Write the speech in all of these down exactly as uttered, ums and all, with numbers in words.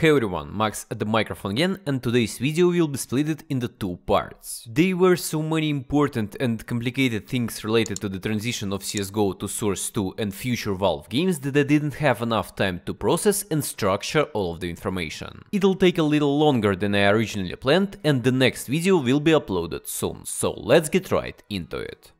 Hey everyone, Max at the microphone again, and today's video will be split into two parts. There were so many important and complicated things related to the transition of C S G O to Source two and future Valve games that I didn't have enough time to process and structure all of the information. It'll take a little longer than I originally planned, and the next video will be uploaded soon, so let's get right into it.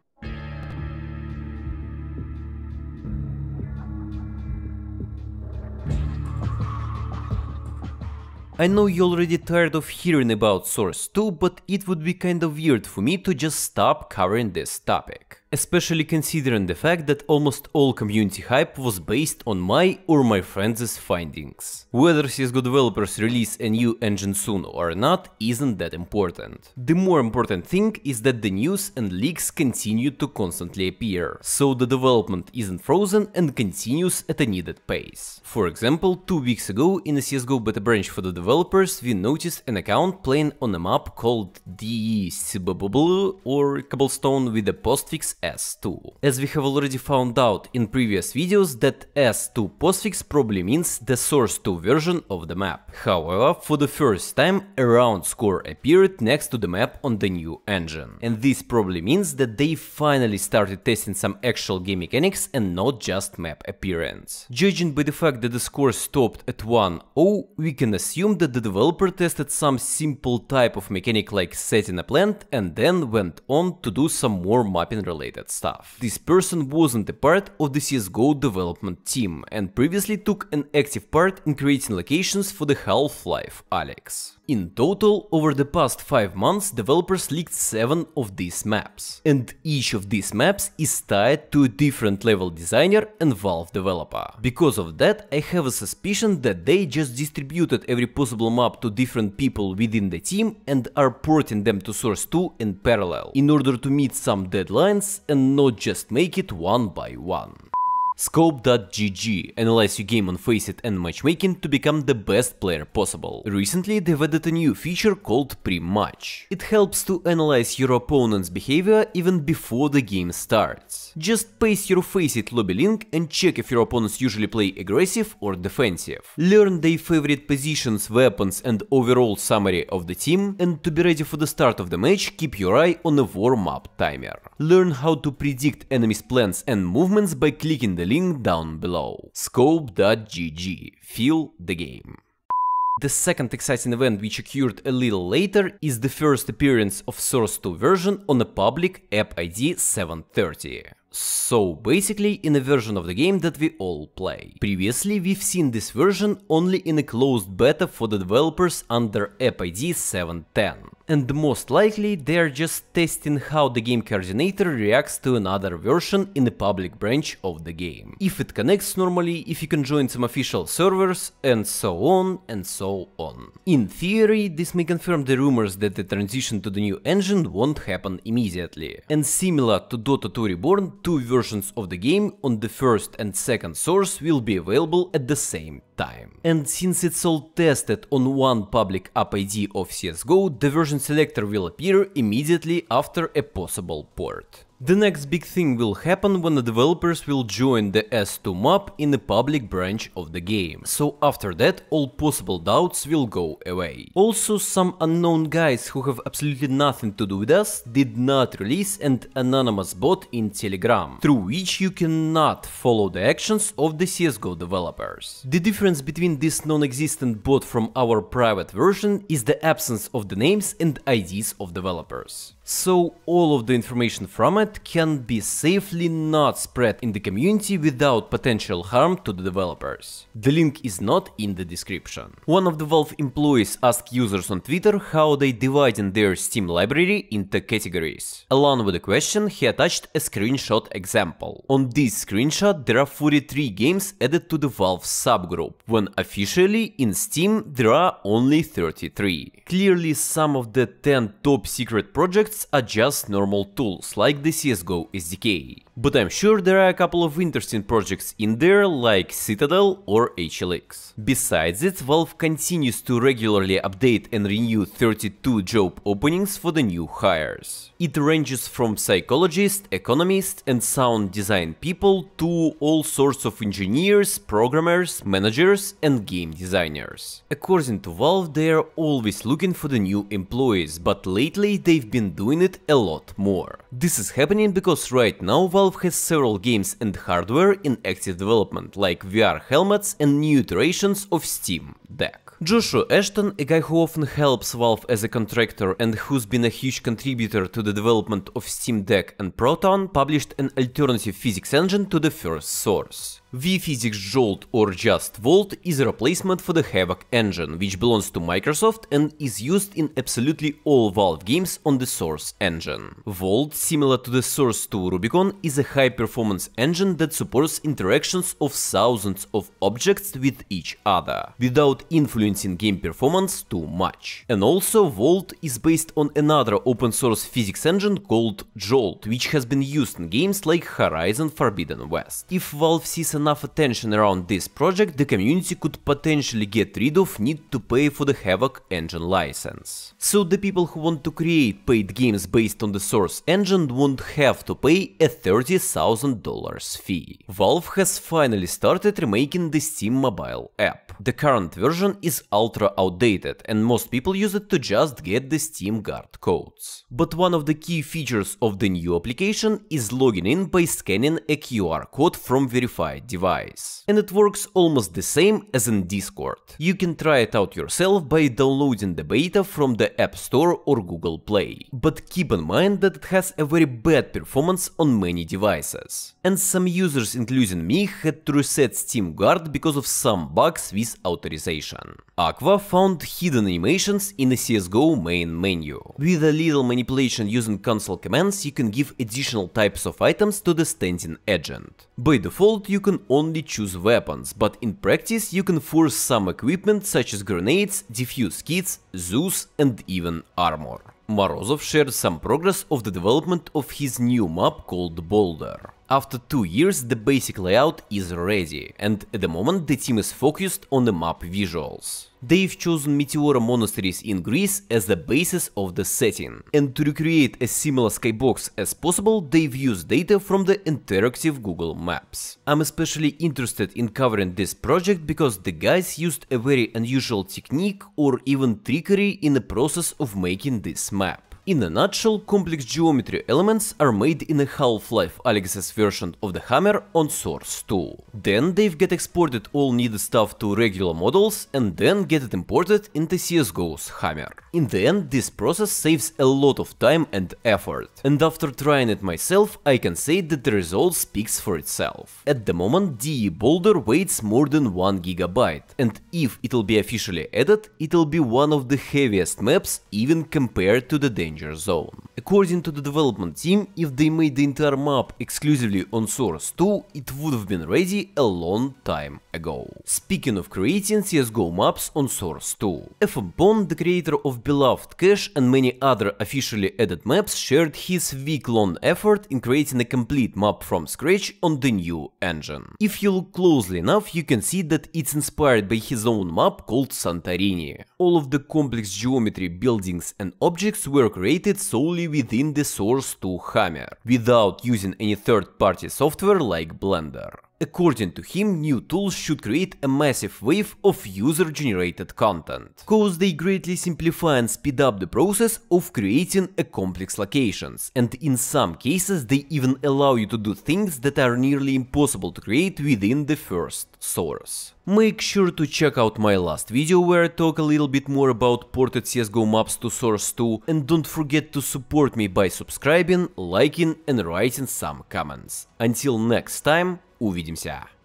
I know you're already tired of hearing about Source two, but it would be kinda weird for me to just stop covering this topic. Especially considering the fact that almost all community hype was based on my or my friends' findings. Whether C S G O developers release a new engine soon or not isn't that important. The more important thing is that the news and leaks continue to constantly appear, so the development isn't frozen and continues at a needed pace. For example, two weeks ago in a C S G O beta branch for the developers we noticed an account playing on a map called de_cbble_s2 or Cobblestone with a postfix S two. As we have already found out in previous videos, that S two postfix probably means the Source two version of the map. However, for the first time a round score appeared next to the map on the new engine. And this probably means that they finally started testing some actual game mechanics and not just map appearance. Judging by the fact that the score stopped at one zero, we can assume that the developer tested some simple type of mechanic like setting a plant and then went on to do some more mapping related stuff. This person wasn't a part of the C S G O development team and previously took an active part in creating locations for the Half-Life Alyx. In total, over the past five months developers leaked seven of these maps, and each of these maps is tied to a different level designer and Valve developer. Because of that, I have a suspicion that they just distributed every possible map to different people within the team and are porting them to Source two in parallel, in order to meet some deadlines and not just make it one by one. Scope dot G G analyze your game on Faceit and matchmaking to become the best player possible. Recently they've added a new feature called Prematch. It helps to analyze your opponent's behavior even before the game starts. Just paste your Faceit lobby link and check if your opponents usually play aggressive or defensive. Learn their favorite positions, weapons and overall summary of the team, and to be ready for the start of the match keep your eye on a warm-up timer. Learn how to predict enemies' plans and movements by clicking the link down below. Scope dot G G. Feel the game. The second exciting event, which occurred a little later, is the first appearance of Source two version on a public App I D seven thirty. So basically in a version of the game that we all play. Previously we've seen this version only in a closed beta for the developers under App I D seven ten. And most likely they're just testing how the game coordinator reacts to another version in the public branch of the game. If it connects normally, if you can join some official servers, and so on and so on. In theory, this may confirm the rumors that the transition to the new engine won't happen immediately. And similar to Dota two Reborn, two versions of the game on the first and second source will be available at the same time. And since it's all tested on one public App I D of C S G O, the version selector will appear immediately after a possible port. The next big thing will happen when the developers will join the S two map in the public branch of the game, so after that all possible doubts will go away. Also, some unknown guys who have absolutely nothing to do with us did not release an anonymous bot in Telegram, through which you cannot follow the actions of the C S G O developers. The difference between this non-existent bot from our private version is the absence of the names and I Ds of developers. So all of the information from it can be safely not spread in the community without potential harm to the developers. The link is not in the description. One of the Valve employees asked users on Twitter how they divide their Steam library into categories. Along with the question, he attached a screenshot example. On this screenshot there are forty-three games added to the Valve subgroup, when officially in Steam there are only thirty-three. Clearly some of the ten top secret projects are just normal tools, like the C S G O S D K. but I'm sure there are a couple of interesting projects in there, like Citadel or H L X. Besides it, Valve continues to regularly update and renew thirty-two job openings for the new hires. It ranges from psychologists, economists and sound design people to all sorts of engineers, programmers, managers and game designers. According to Valve, they are always looking for the new employees, but lately they've been doing it a lot more. This is happening because right now Valve has several games and hardware in active development, like V R helmets and new iterations of Steam Deck. Joshua Ashton, a guy who often helps Valve as a contractor and who's been a huge contributor to the development of Steam Deck and Proton, published an alternative physics engine to the first Source. V-Physics Jolt, or just Volt, is a replacement for the Havok engine, which belongs to Microsoft and is used in absolutely all Valve games on the Source engine. Volt, similar to the Source two Rubicon, is a high-performance engine that supports interactions of thousands of objects with each other, without influencing game performance too much. And also, Volt is based on another open-source physics engine called Jolt, which has been used in games like Horizon Forbidden West. If Valve sees enough attention around this project, the community could potentially get rid of need to pay for the Havok engine license. So the people who want to create paid games based on the Source engine won't have to pay a thirty thousand dollars fee. Valve has finally started remaking the Steam mobile app. The current version is ultra outdated and most people use it to just get the Steam Guard codes. But one of the key features of the new application is logging in by scanning a Q R code from verified device, and it works almost the same as in Discord. You can try it out yourself by downloading the beta from the App Store or Google Play, but keep in mind that it has a very bad performance on many devices, and some users including me had to reset Steam Guard because of some bugs with authorization. Aqua found hidden animations in the C S G O main menu. With a little manipulation using console commands, you can give additional types of items to the standing agent. By default, you can only choose weapons, but in practice you can force some equipment such as grenades, defuse kits, Zeus and even armor. Morozov shared some progress of the development of his new map called Boulder. After two years the basic layout is ready, and at the moment the team is focused on the map visuals. They've chosen Meteora Monasteries in Greece as the basis of the setting, and to recreate a similar skybox as possible they've used data from the interactive Google Maps. I'm especially interested in covering this project because the guys used a very unusual technique or even trickery in the process of making this map. In a nutshell, complex geometry elements are made in a Half-Life Alyx's version of the Hammer on Source two. Then they've get exported all needed stuff to regular models and then get it imported into C S G O's Hammer. In the end, this process saves a lot of time and effort, and after trying it myself, I can say that the result speaks for itself. At the moment, de_cbble_s two weighs more than one gigabyte, and if it'll be officially added, it'll be one of the heaviest maps even compared to the danger zone. According to the development team, if they made the entire map exclusively on Source two, it would have been ready a long time ago. Speaking of creating C S G O maps on Source two, FMPONE, the creator of Beloved Cache and many other officially added maps, shared his week-long effort in creating a complete map from scratch on the new engine. If you look closely enough, you can see that it's inspired by his own map called Santorini. All of the complex geometry, buildings and objects were created solely within the Source two Hammer, without using any third-party software like Blender. According to him, new tools should create a massive wave of user-generated content, cause they greatly simplify and speed up the process of creating a complex locations, and in some cases they even allow you to do things that are nearly impossible to create within the first Source. Make sure to check out my last video where I talk a little bit more about ported C S G O maps to Source two, and don't forget to support me by subscribing, liking and writing some comments. Until next time, увидимся!